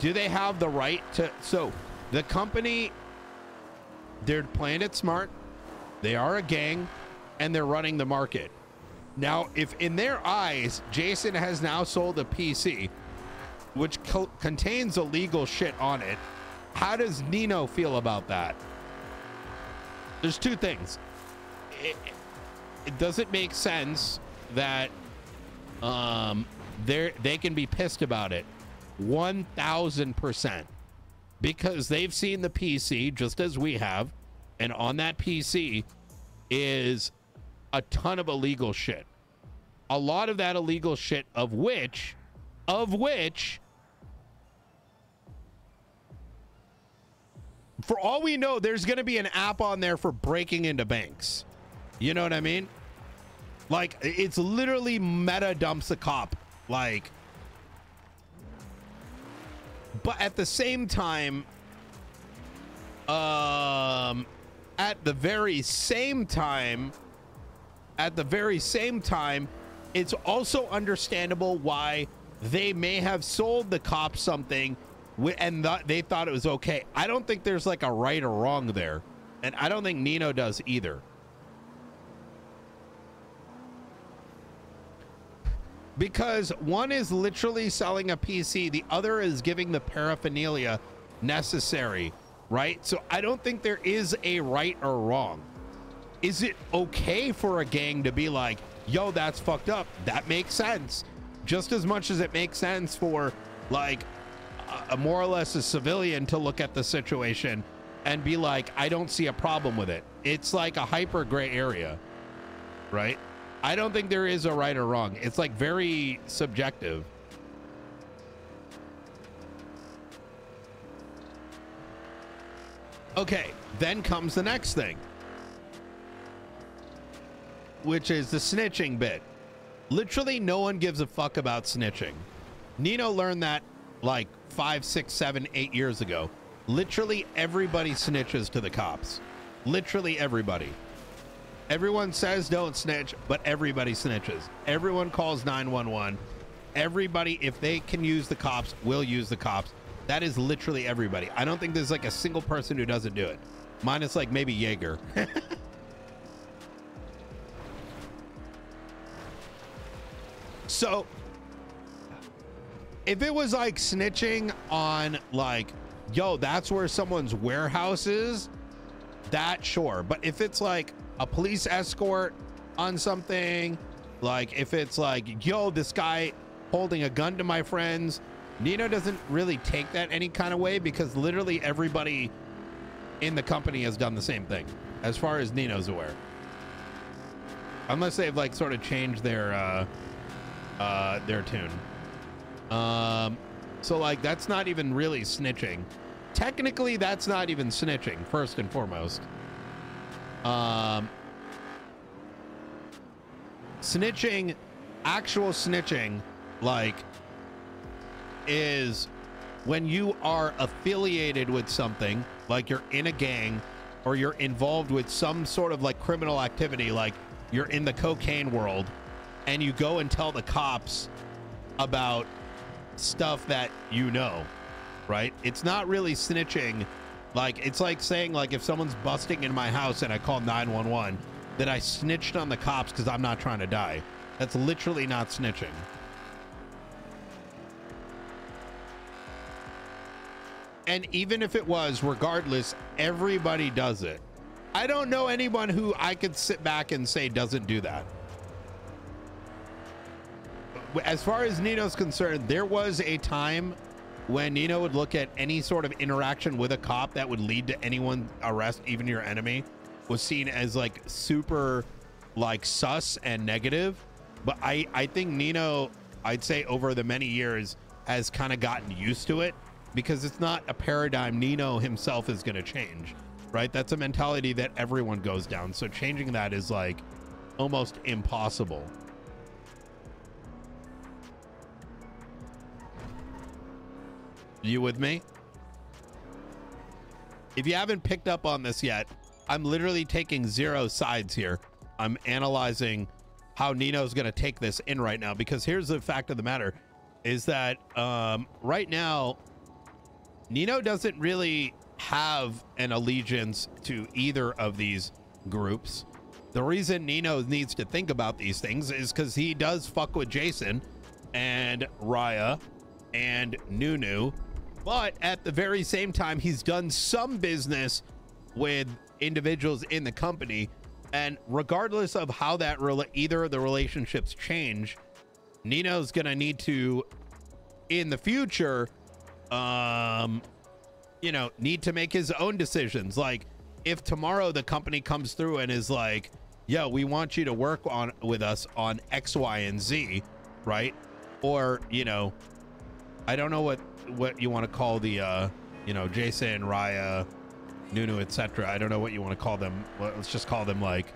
Do they have the right to? So the company, they're playing it smart. They are a gang and they're running the market. Now, if in their eyes, Jason has now sold a PC, which contains illegal shit on it, how does Nino feel about that? There's two things. It doesn't make sense that they can be pissed about it 1000%, because they've seen the PC just as we have, and on that PC is a ton of illegal shit. A lot of that illegal shit of which for all we know, there's going to be an app on there for breaking into banks. You know what I mean? Like, it's literally meta dumps a cop. Like, but at the same time, at the very same time, it's also understandable why they may have sold the cop something and they thought it was okay. I don't think there's like a right or wrong there, and I don't think Nino does either, because one is literally selling a PC, the other is giving the paraphernalia necessary, right? So I don't think there is a right or wrong. Is it okay for a gang to be like, yo, that's fucked up? That makes sense, just as much as it makes sense for like a more or less a civilian to look at the situation and be like, I don't see a problem with it. It's like a hyper gray area, right? I don't think there is a right or wrong. It's like very subjective. Okay, then comes the next thing, which is the snitching bit. Literally no one gives a fuck about snitching. Nino learned that like 5, 6, 7, 8 years ago. Literally everybody snitches to the cops. Literally everybody. Everyone says don't snitch, but everybody snitches. Everyone calls 911. Everybody, if they can use the cops, will use the cops. That is literally everybody. I don't think there's like a single person who doesn't do it. Minus like maybe Jaeger. So if it was like snitching on like, yo, that's where someone's warehouse is, that sure. But if it's like a police escort on something, like if it's like, yo, this guy holding a gun to my friends, Nino doesn't really take that any kind of way, because literally everybody in the company has done the same thing as far as Nino's aware, unless they've like sort of changed their tune. So like, that's not even really snitching. Technically, that's not even snitching, first and foremost. Snitching, actual snitching, like, is when you are affiliated with something, like you're in a gang or you're involved with some sort of like criminal activity, like you're in the cocaine world, and you go and tell the cops about stuff that you know, right? It's not really snitching. Like, it's like saying like, if someone's busting in my house and I call 911, then I snitched on the cops because I'm not trying to die. That's literally not snitching. And even if it was, regardless, everybody does it. I don't know anyone who I could sit back and say doesn't do that. As far as Nino's concerned, there was a time when Nino would look at any sort of interaction with a cop that would lead to anyone arrest, even your enemy, was seen as like super like sus and negative. But I think Nino, I'd say over the many years, has kind of gotten used to it, because it's not a paradigm Nino himself is going to change, right? That's a mentality that everyone goes down. So changing that is like almost impossible. You with me? If you haven't picked up on this yet, I'm literally taking zero sides here. I'm analyzing how Nino's going to take this in right now, because here's the fact of the matter is that right now Nino doesn't really have an allegiance to either of these groups. The reason Nino needs to think about these things is because he does fuck with Jason and Raya and Nunu, but at the very same time, he's done some business with individuals in the company, and regardless of how that either of the relationships change, Nino's gonna need to, in the future, you know, need to make his own decisions. Like, if tomorrow the company comes through and is like, yo, we want you to work on with us on X, Y, and Z, right? Or, you know, I don't know what you want to call the, you know, Jason, Raya, Nunu, etc. I don't know what you want to call them. Let's just call them like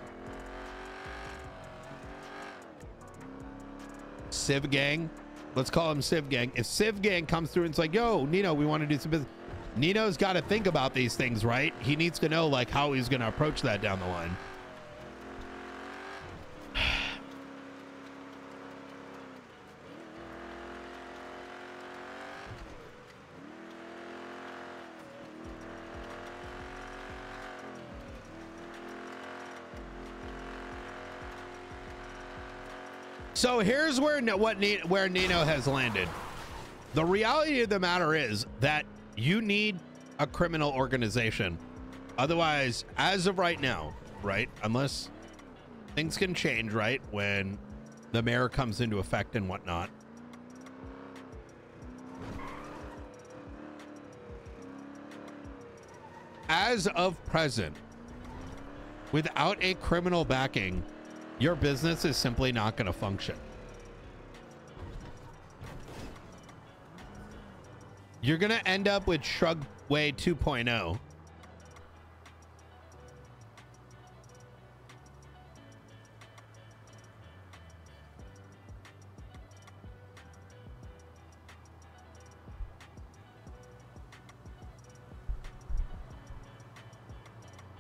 Civ Gang. Let's call them Civ Gang. If Civ Gang comes through and it's like, yo, Nino, we want to do some business, Nino's got to think about these things, right? He needs to know like how he's going to approach that down the line. So here's where Nino has landed. The reality of the matter is that you need a criminal organization. Otherwise, as of right now, right, unless things can change, right, when the mayor comes into effect and whatnot, as of present, without a criminal backing, your business is simply not going to function. You're going to end up with Shrugway 2.0.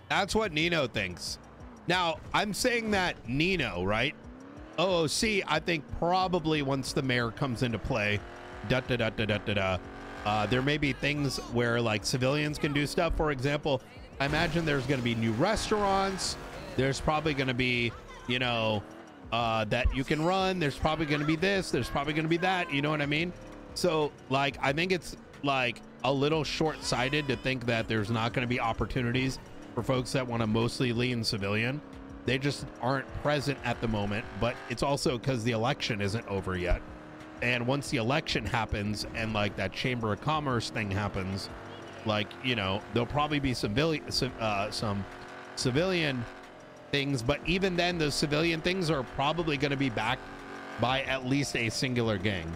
That's what Nino thinks. Now, I'm saying that Nino, right? OOC, I think probably once the mayor comes into play, there may be things where like civilians can do stuff. For example, I imagine there's going to be new restaurants. There's probably going to be, you know, that you can run. There's probably going to be this. There's probably going to be that. You know what I mean? So like, I think it's like a little short-sighted to think that there's not going to be opportunities for folks that want to mostly lean civilian. They just aren't present at the moment, but it's also because the election isn't over yet. And once the election happens and like that Chamber of Commerce thing happens, like, you know, there'll probably be some civilian things, but even then those civilian things are probably going to be backed by at least a singular gang.